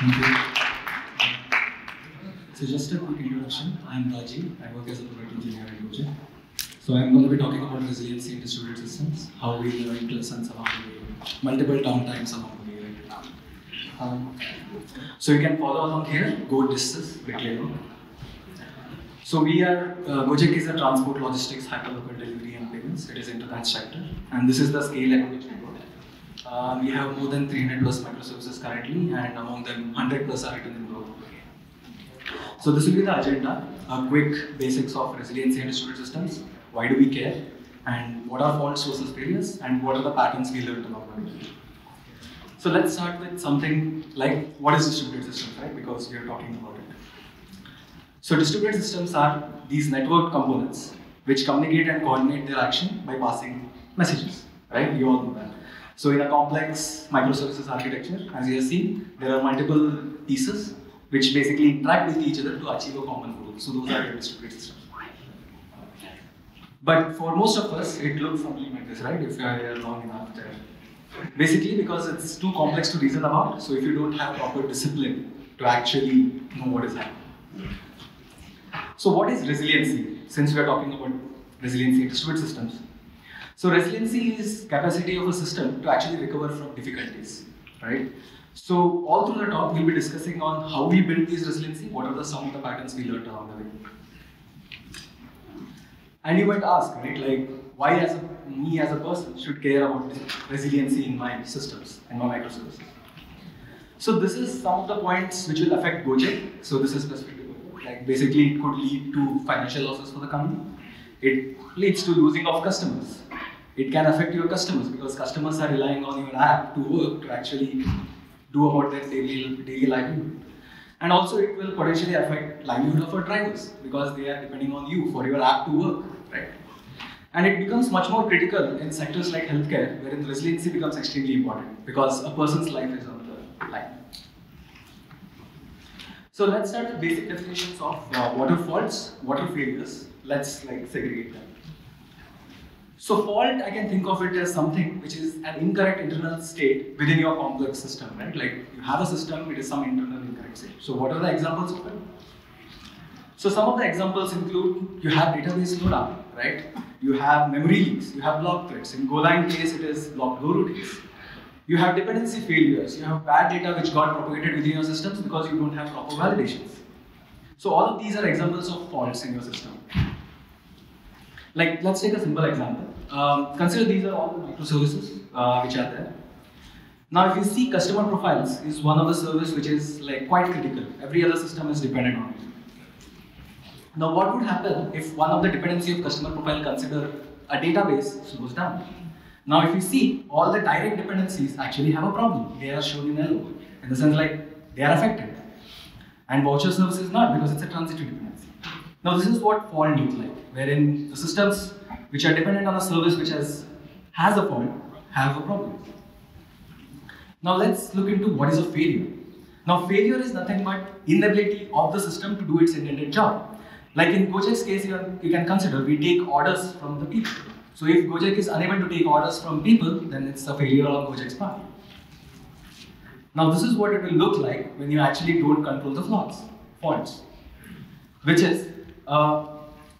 Thank you. So just a quick introduction. I'm Rajeev. I work as a product engineer at Gojek. So I'm going to be talking about resiliency in distributed systems, how we learn lessons along the way, multiple downtimes along the way. So you can follow along here. Go discuss quickly. So we are, Gojek is a transport, logistics, hyperlocal delivery and payments. It is into that sector, and this is the scale at which we work. We have more than 300 plus microservices currently, and among them 100 plus are written in Go. So this will be the agenda, a quick basics of resiliency and distributed systems, why do we care, and what are fault sources failures, and what are the patterns we learned along the way. So let's start with something like what is distributed systems, right, because we are talking about it. So distributed systems are these networked components which communicate and coordinate their action by passing messages, right? You all know that. So in a complex microservices architecture, as you have seen, there are multiple pieces which basically interact with each other to achieve a common goal. So those are your distributed systems. But for most of us, it looks something like this, right? If you are here long enough there. Basically because it's too complex to reason about, so if you don't have proper discipline to actually know what is happening. So what is resiliency, since we are talking about resiliency in distributed systems? So resiliency is capacity of a system to actually recover from difficulties, right? So all through the talk, we'll be discussing on how we build this resiliency, what are some of the patterns we learned along the way. And you might ask, right, like why as me as a person should care about resiliency in my systems and my microservices? So this is some of the points which will affect Gojek. So this is specific. Like basically it could lead to financial losses for the company. It leads to losing of customers. It can affect your customers because customers are relying on your app to work, to actually do about their daily livelihood. And also it will potentially affect livelihood of our drivers because they are depending on you for your app to work, right? And it becomes much more critical in sectors like healthcare, wherein resiliency becomes extremely important because a person's life is on the line. So let's start with basic definitions of what are faults, what are failures. Let's like segregate them. So fault, I can think of it as something which is an incorrect internal state within your complex system, right? Like you have a system, it is some internal incorrect state. So what are the examples of it? So some of the examples include you have database slowdown, right? You have memory leaks, you have block threads. In Golang case, it is block low routines. You have dependency failures, you have bad data which got propagated within your systems because you don't have proper validations. So all of these are examples of faults in your system. Like, let's take a simple example. Consider these are all the microservices which are there. Now if you see customer profiles is one of the service which is like quite critical. Every other system is dependent on it. Now what would happen if one of the dependency of customer profile consider a database slows down? Now if you see, all the direct dependencies actually have a problem. They are shown in yellow, in the sense like they are affected. And voucher service is not, because it's a transitive dependency. Now this is what fault looks like, wherein the systems which are dependent on a service which has a fault, have a problem. Now let's look into what is a failure. Now failure is nothing but inability of the system to do its intended job. Like in Gojek's case, you can consider we take orders from the people. So if Gojek is unable to take orders from people, then it's a failure on Gojek's part. Now this is what it will look like when you actually don't control the faults, which is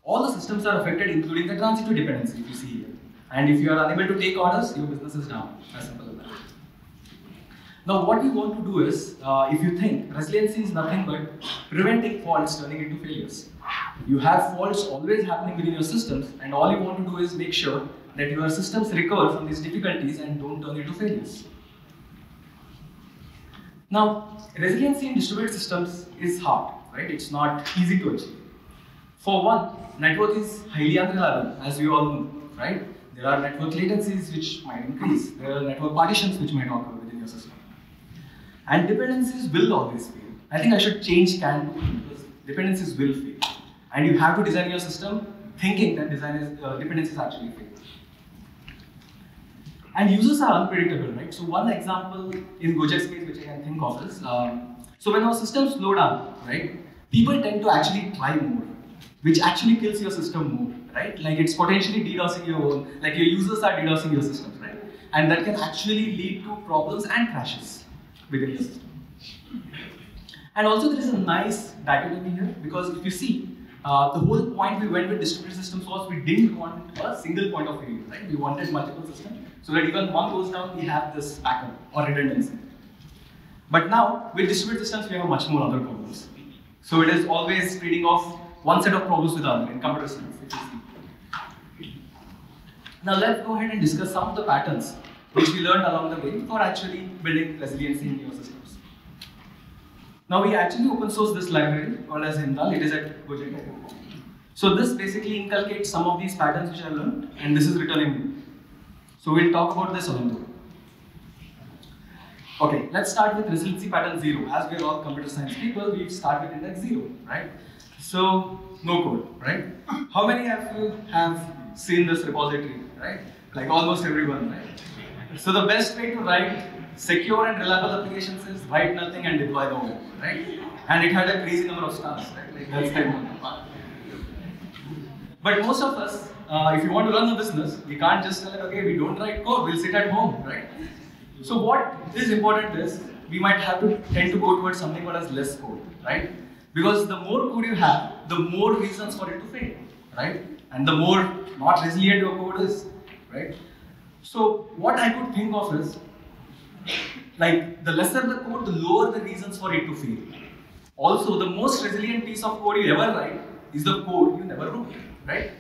all the systems are affected, including the transitive dependency, if you see here. And if you are unable to take orders, your business is down. As simple as that. Now what we want to do is, if you think resiliency is nothing but preventing faults turning into failures. You have faults always happening within your systems, and all you want to do is make sure that your systems recover from these difficulties and don't turn into failures. Now, resiliency in distributed systems is hard, right? It's not easy to achieve. For one, network is highly unreliable, as we all know, right? There are network latencies which might increase. There are network partitions which might occur within your system. And dependencies will always fail. I think I should change can because dependencies will fail. And you have to design your system thinking that dependencies actually fail. And users are unpredictable, right? So one example in Gojek's case which I can think of is, so when our systems slow down, right, people tend to actually try more, which actually kills your system more, right? Like it's potentially DDoSing your own, like your users are DDoSing your systems, right? And that can actually lead to problems and crashes within your system. And also there is a nice dichotomy here, because if you see, the whole point we went with distributed systems was we didn't want a single point of failure, right? We wanted multiple systems, so that even one goes down, we have this backup or redundancy. But now, with distributed systems, we have much more other problems. So it is always trading off one set of problems with another in computer science. Now let's go ahead and discuss some of the patterns which we learned along the way for actually building resiliency in your systems. Now we actually open source this library called as Heimdall. It is at Gojek. So this basically inculcates some of these patterns which I learned, and this is written in. So we'll talk about this along the way. Okay, let's start with resiliency pattern 0. As we are all computer science people, we start with index 0, right? So no code, right? How many of you have seen this repository, right? Like almost everyone, right? So the best way to write secure and reliable applications is write nothing and deploy the whole, right? And it had a crazy number of stars, right? Like that's kind of fun. But most of us, if you want to run a business, we can't just tell it, okay, we don't write code, we'll sit at home, right? So what is important is we might have to tend to go towards something called as less code, right? Because the more code you have, the more reasons for it to fail, right? And the more not resilient your code is, right? So what I could think of is, like the lesser the code, the lower the reasons for it to fail. Also, the most resilient piece of code you ever write is the code you never wrote, right?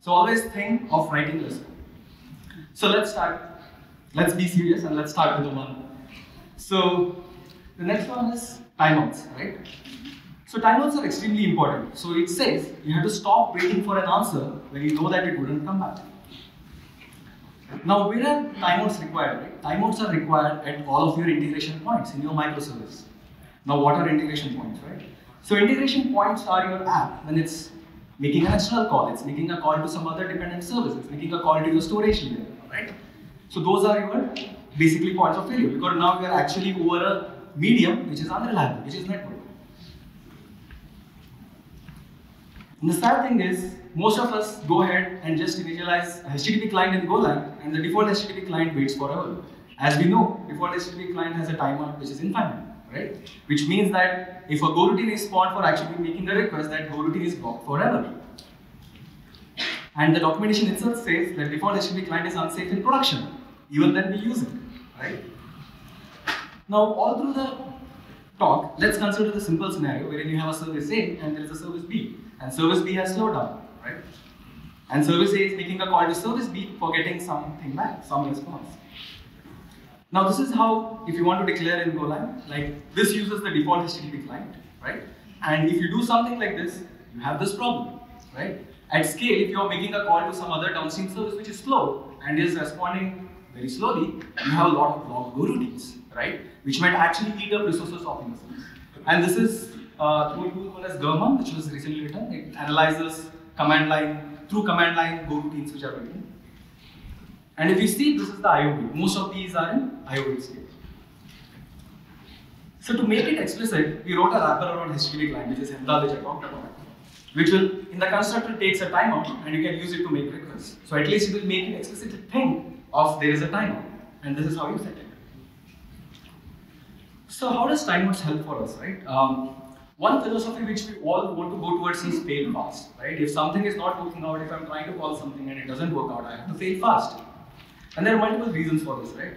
So always think of writing less code. So let's start. Let's be serious and let's start with the one. So the next one is timeouts, right? So timeouts are extremely important. So it says you have to stop waiting for an answer when you know that it wouldn't come back. Now where are timeouts required, right? Timeouts are required at all of your integration points in your microservice. Now what are integration points, right? So integration points are your app when it's making an external call, it's making a call to some other dependent service, it's making a call to your storage layer, right? So those are your basically points of failure, because now we are actually over a medium which is unreliable, which is network. And the sad thing is, most of us go ahead and just initialize a HTTP client in Golang, and the default HTTP client waits forever. As we know, default HTTP client has a timeout which is infinite, right? Which means that if a goroutine is spawned for actually making the request, that goroutine is blocked forever. And the documentation itself says that default HTTP client is unsafe in production. Even then we use it, right? Now, all through the talk, let's consider the simple scenario wherein you have a service A and there is a service B. And service B has slowed down, right? And service A is making a call to service B for getting something back, some response. Now this is how, if you want to declare in Golang, like this uses the default HTTP client, right? And if you do something like this, you have this problem, right? At scale, if you are making a call to some other downstream service which is slow and is responding very slowly, you have a lot of blocked goroutines, right? Which might actually eat up resources of your service. And this is through a tool called as Gurma, which was recently written. It analyzes command line, through command line goroutines which are written. And if you see, this is the IOB. Most of these are in IOB scale. So to make it explicit, we wrote a wrapper around HTTP client, which is Heimdall, which I talked about, which will, in the constructor, takes a timeout and you can use it to make requests. So at least it will make an explicit thing of there is a timeout, and this is how you set it. So how does timeouts help for us, right? One philosophy which we all want to go towards is fail fast, right? If something is not working out, if I'm trying to call something and it doesn't work out, I have to fail fast. And there are multiple reasons for this, right?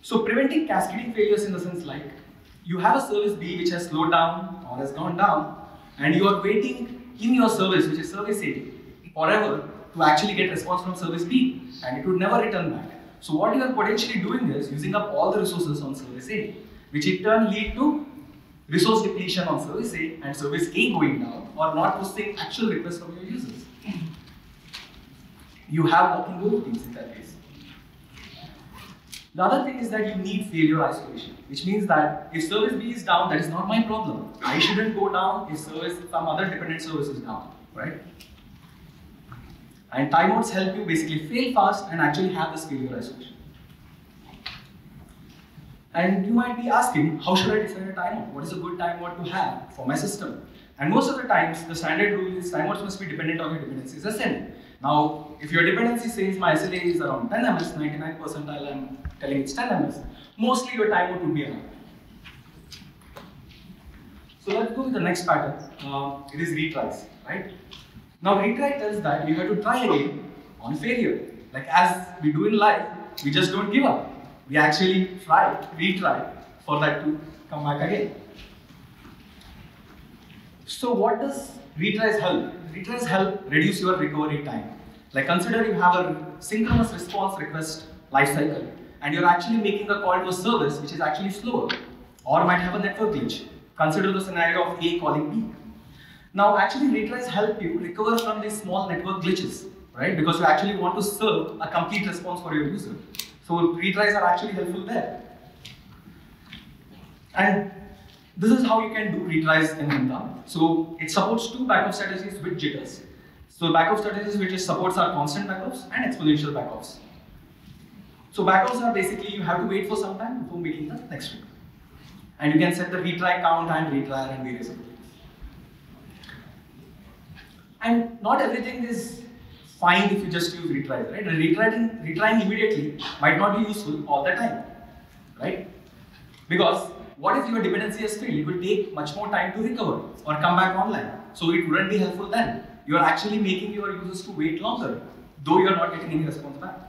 So preventing cascading failures in the sense like, you have a service B which has slowed down or has gone down, and you are waiting in your service, which is service A, forever to actually get response from service B, and it would never return back. So what you are potentially doing is using up all the resources on service A, which in turn lead to resource depletion on service A and service A going down or not posting actual requests from your users. You have working goroutines in that case. The other thing is that you need failure isolation, which means that if service B is down, that is not my problem. I shouldn't go down if some other dependent service is down, right? And timeouts help you basically fail fast and actually have this failure isolation. And you might be asking, how should I decide a timeout? What is a good timeout to have for my system? And most of the times, the standard rule is timeouts must be dependent on your dependencies SL. Now, if your dependency says my SLA is around 10 ms, 99 percentile, I'm telling it's 10 ms, mostly your timeout would be around. So let's go to the next pattern. It is retries, right? Now retry tells that you have to try again on failure. Like as we do in life, we just don't give up. We actually try, retry for that to come back again. So what does retries help? Retries help reduce your recovery time. Like consider you have a synchronous response request lifecycle and you're actually making a call to a service which is actually slower or might have a network glitch. Consider the scenario of A calling B. Now actually retries help you recover from these small network glitches, right? Because you actually want to serve a complete response for your user. So retries are actually helpful there. And this is how you can do retries in Heimdall. So it supports two backup strategies with jitters. So backup strategies which supports are constant backups and exponential backups. So backups are basically you have to wait for some time before making the next one. And you can set the retry count and retryer and various other things. And not everything is fine if you just use retries, right? Retrying immediately might not be useful all the time, right? Because what if your dependency has failed? It will take much more time to recover or come back online. So it wouldn't be helpful then. You are actually making your users to wait longer, though you are not getting any response back.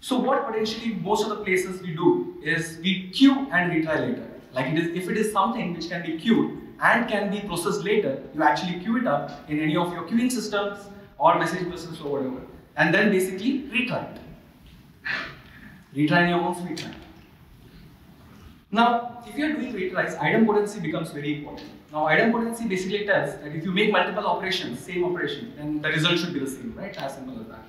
So what potentially most of the places we do is we queue and retry later. Like if it is something which can be queued and can be processed later, you actually queue it up in any of your queuing systems or message buses or whatever. And then basically retry it. Retry in your own free time. Now, if you are doing retries, idempotency becomes very important. Now, idempotency basically tells that if you make multiple operations, same operation, then the result should be the same, right? As simple as that.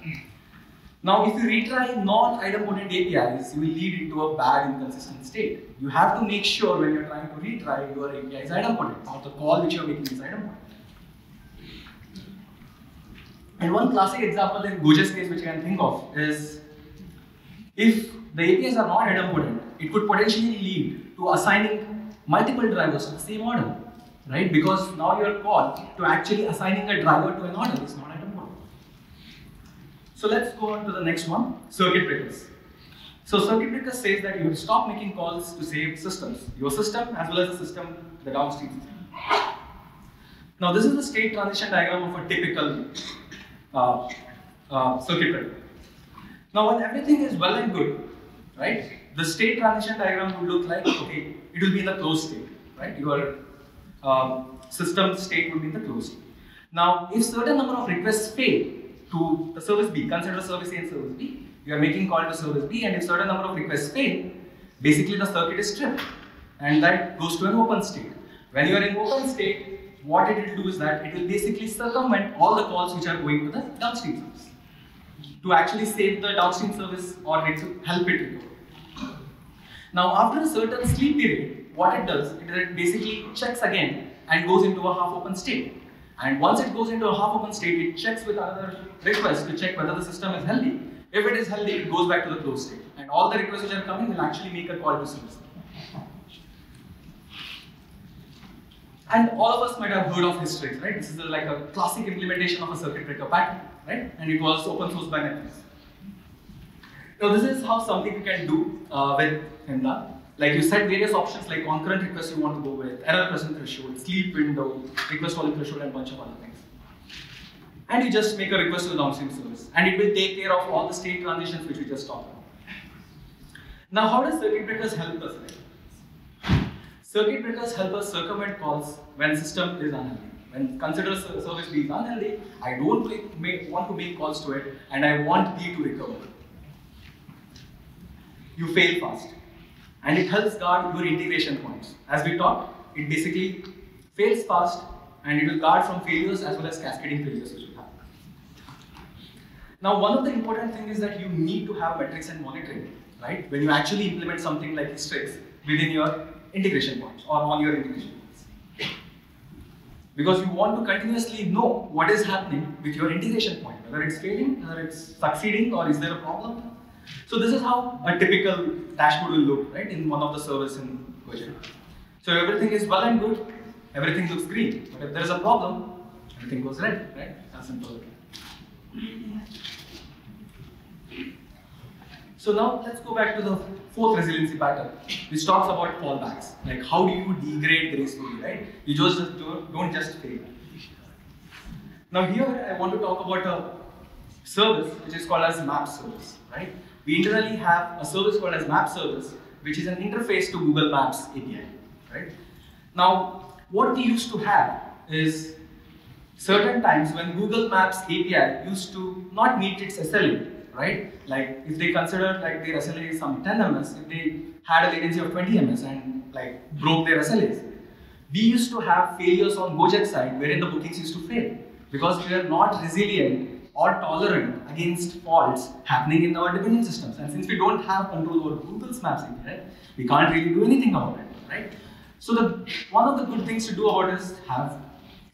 Now, if you retry non-idempotent APIs, you will lead into a bad inconsistent state. You have to make sure when you're trying to retry, your API is idempotent, or the call which you're making is idempotent. And one classic example in Gojek case which I can think of is if the APIs are not idempotent, it could potentially lead to assigning multiple drivers to the same order, right? Because now your call to actually assigning a driver to an order is not idempotent. So let's go on to the next one, circuit breakers. So circuit breaker says that you will stop making calls to save systems, your system as well as the system, the downstream system. Now this is the state transition diagram of a typical circuit breaker. Now when everything is well and good, right? The state transition diagram would look like, okay, it will be in the closed state, right? Your system state would be in the closed state. Now, if certain number of requests fail to the service B, consider service A and service B, you are making call to service B, and if certain number of requests fail, basically the circuit is stripped, and that goes to an open state. When you are in open state, what it will do is that it will basically circumvent all the calls which are going to the downstream service to actually save the downstream service or to help it recover. Now, after a certain sleep period, what it does, it basically checks again and goes into a half-open state. And once it goes into a half-open state, it checks with other requests to check whether the system is healthy. If it is healthy, it goes back to the closed state. And all the requests which are coming will actually make a call to service. And all of us might have heard of Hystrix, right? This is like a classic implementation of a circuit breaker pattern, right? And it was open source by Netflix. Now, this is how something you can do with Heimdall. Like you set various options like concurrent requests you want to go with, error present threshold, sleep window, request volume threshold, and a bunch of other things. And you just make a request to the downstream service, and it will take care of all the state transitions which we just talked about. Now, how does circuit breakers help us? Right? Circuit breakers help us circumvent calls when system is unhealthy. When consider service B is unhealthy, I don't want to make calls to it, and I want B to recover. You fail fast. And it helps guard your integration points. As we talked, it basically fails fast and it will guard from failures as well as cascading failures which will happen. Now, one of the important things is that you need to have metrics and monitoring, right? When you actually implement something like Hystrix within your integration points or on your integration points. Because you want to continuously know what is happening with your integration point, whether it's failing, whether it's succeeding, or is there a problem? So this is how a typical dashboard will look, right, in one of the service in Gojek. So everything is well and good, everything looks green, but if there is a problem, everything goes red, right? That's simple. So now let's go back to the fourth resiliency pattern, which talks about fallbacks. Like how do you degrade gracefully, right? You just don't just fail. Now here I want to talk about a service which is called as map service, right? We internally have a service called as map service, which is an interface to Google Maps API, right? Now what we used to have is certain times when Google Maps API used to not meet its SLA, right? Like if they considered like their SLA is some 10 ms, if they had a latency of 20 ms and like broke their SLAs. We used to have failures on Gojek side wherein the bookings used to fail because we are not resilient or tolerant against faults happening in our dependent systems. And since we don't have control over Google's Maps, right, we can't really do anything about it, right? So one of the good things to do about it is have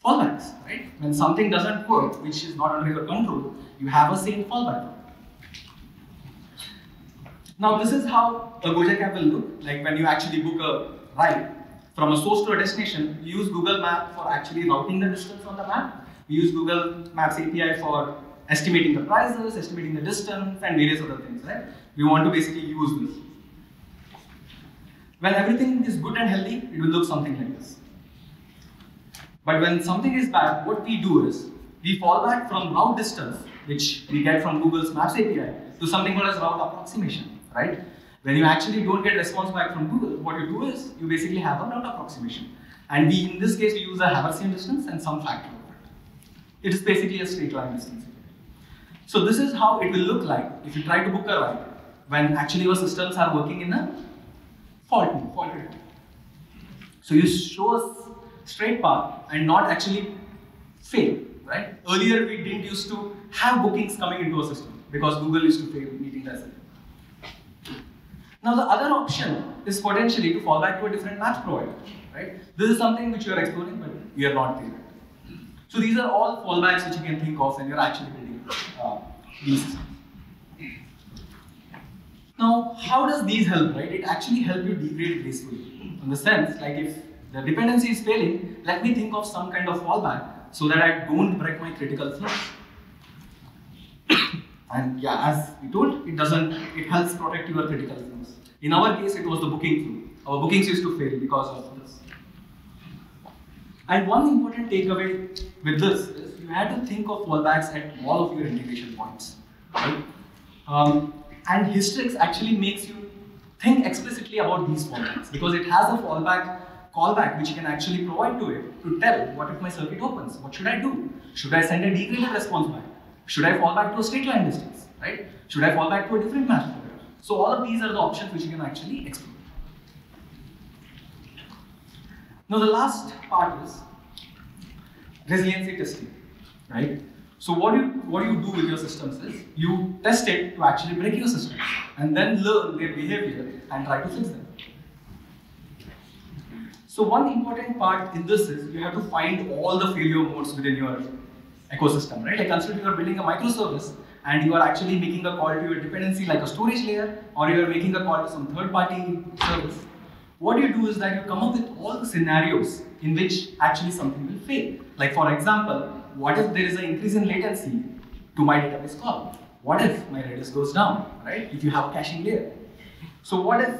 fallbacks, right? When something doesn't work, which is not under your control, you have a same fallback. Now this is how a Gojek app will look like when you actually book a ride from a source to a destination. You use Google Map for actually routing the distance on the map. We use Google Maps API for estimating the prices, estimating the distance, and various other things, right? We want to basically use this. When everything is good and healthy, it will look something like this. But when something is bad, what we do is we fall back from route distance, which we get from Google's Maps API, to something called as route approximation, right? When you actually don't get response back from Google, what you do is you basically have a route approximation. And we, in this case, we use a Haversine distance and some factor over it. It is basically a straight line distance. So this is how it will look like if you try to book a ride when actually your systems are working in a fault rate. So you show us straight path and not actually fail, right? Earlier we didn't used to have bookings coming into a system because Google used to fail meeting the SLA. Now the other option is potentially to fall back to a different match provider, right? This is something which you are exploring, but we are not there. So these are all fallbacks which you can think of when you're actually building these systems. Now how does these help, right? It actually helps you degrade gracefully in the sense like if the dependency is failing, let me think of some kind of fallback so that I don't break my critical flows. And yeah, as we told, it helps protect your critical flows. In our case, it was the booking flow. Our bookings used to fail because of this. And one important takeaway with this is you had to think of fallbacks at all of your integration points, right? And Hystrix actually makes you think explicitly about these fallbacks because it has a fallback callback which you can actually provide to it to tell what if my circuit opens, what should I do? Should I send a degraded response back? Should I fall back to a straight line distance, right? Should I fall back to a different match? So all of these are the options which you can actually explore. Now the last part is resiliency testing, right? So what you do with your systems is you test it to actually break your systems and then learn their behavior and try to fix them. So one important part in this is you have to find all the failure modes within your ecosystem, right? Like consider you are building a microservice and you are actually making a call to your dependency like a storage layer, or you are making a call to some third-party service. What you do is that you come up with all the scenarios in which actually something will fail. Like for example, what if there is an increase in latency to my database call? What if my Redis goes down, right? If you have a caching layer. So what if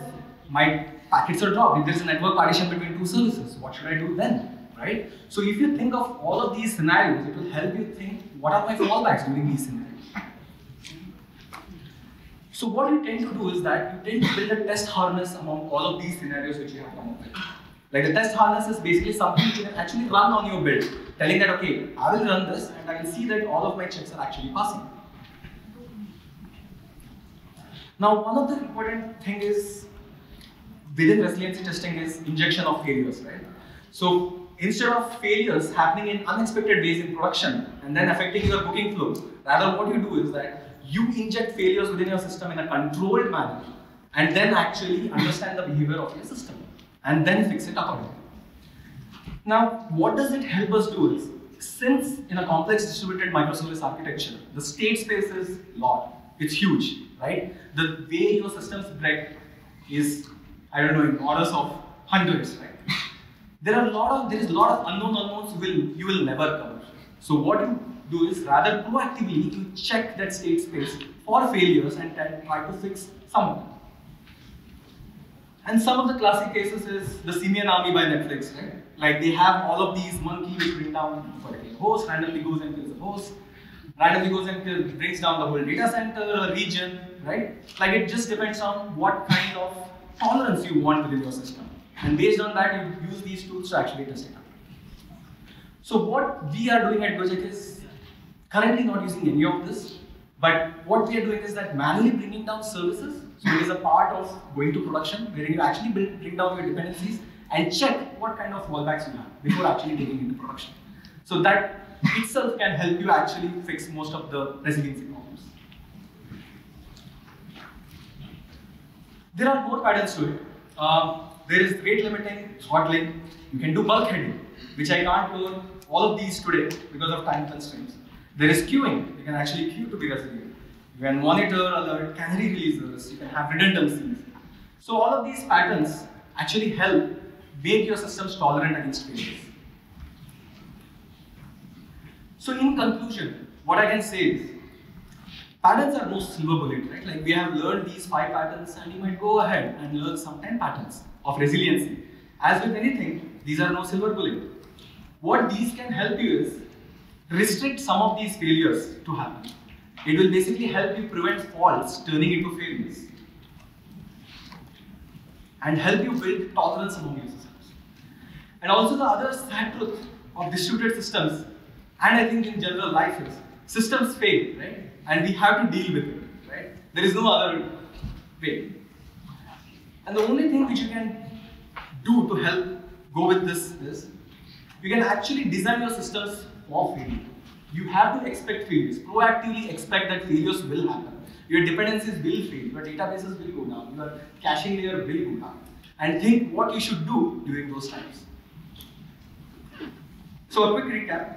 my packets are dropped, if there's a network partition between two services, what should I do then, right? So if you think of all of these scenarios, it will help you think, what are my fallbacks during these scenarios? So what you tend to do is that you tend to build a test harness among all of these scenarios which you have come up with. Like the test harness is basically something you can actually run on your build, telling that, okay, I will run this and I will see that all of my checks are actually passing. Now, one of the important things is, within resiliency testing is injection of failures, right? So instead of failures happening in unexpected ways in production and then affecting your booking flow, rather what you do is that you inject failures within your system in a controlled manner and then actually understand the behavior of your system and then fix it accordingly. Now, what does it help us do is, since in a complex distributed microservice architecture, the state space is large, it's huge, right? The way your systems break is, I don't know, in orders of hundreds, right? There is a lot of unknowns you will never cover. So what you do is rather proactively you check that state space or failures and try to fix some of them. And some of the classic cases is the Simian Army by Netflix, right? Like they have all of these monkeys which bring down a particular host, randomly goes and kills the host, randomly goes and brings down the whole data center or region, right? Like it just depends on what kind of tolerance you want within your system. And based on that, you use these tools to actually test it out. So what we are doing at Gojek is currently not using any of this, but what we are doing is that manually bringing down services. So it is a part of going to production, where you actually bring down your dependencies and check what kind of fallbacks you have before actually taking into production. So that itself can help you actually fix most of the resiliency problems. There are more patterns to it. There is rate limiting, throttling. You can do bulk heading, which I can't do all of these today because of time constraints. There is queuing. You can actually queue to be resilient. You can monitor, alert, canary releases. You can have redundancies. So all of these patterns actually help make your systems tolerant against failures. So in conclusion, what I can say is, patterns are no silver bullet, right? Like we have learned these 5 patterns and you might go ahead and learn some 10 patterns of resiliency. As with anything, these are no silver bullet. What these can help you is restrict some of these failures to happen. It will basically help you prevent faults turning into failures and help you build tolerance among your systems. And also the other sad truth of distributed systems, and I think in general life, is systems fail, right? And we have to deal with it, right? There is no other way. And the only thing which you can do to help go with this is, you can actually design your systems for failure. You have to expect failures, proactively expect that failures will happen. Your dependencies will fail, your databases will go down, your caching layer will go down. And think what you should do during those times. So a quick recap.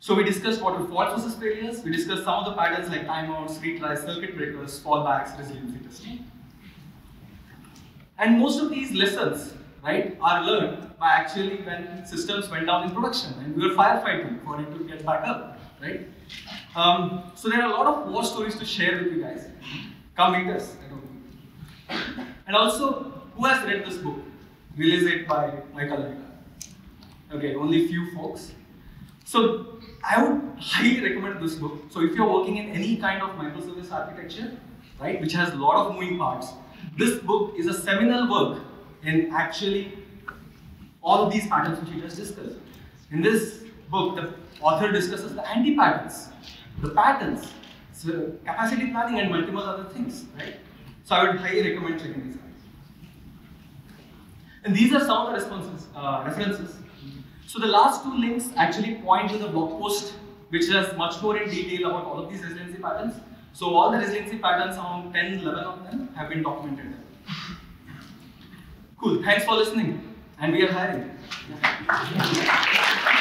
So we discussed what are faults versus failures. We discussed some of the patterns like timeouts, retries, circuit breakers, fallbacks, resiliency testing. And most of these lessons, right, are learned by actually when systems went down in production and we were firefighting for it to get back up, right? So there are a lot of war stories to share with you guys. Come meet us. And also, who has read this book? Release It by Michael Nygard. Okay, only few folks. So I would highly recommend this book. So if you're working in any kind of microservice architecture, right, which has a lot of moving parts, this book is a seminal work in actually all of these patterns which we just discussed. In this book, the author discusses the anti-patterns, the patterns, so capacity planning and multiple other things, right? So I would highly recommend checking these out. And these are some of the responses, references. So the last 2 links actually point to the blog post, which has much more in detail about all of these resiliency patterns. So all the resiliency patterns, around 10, 11 of them, have been documented there. Cool, thanks for listening. And we are hiring. Yeah.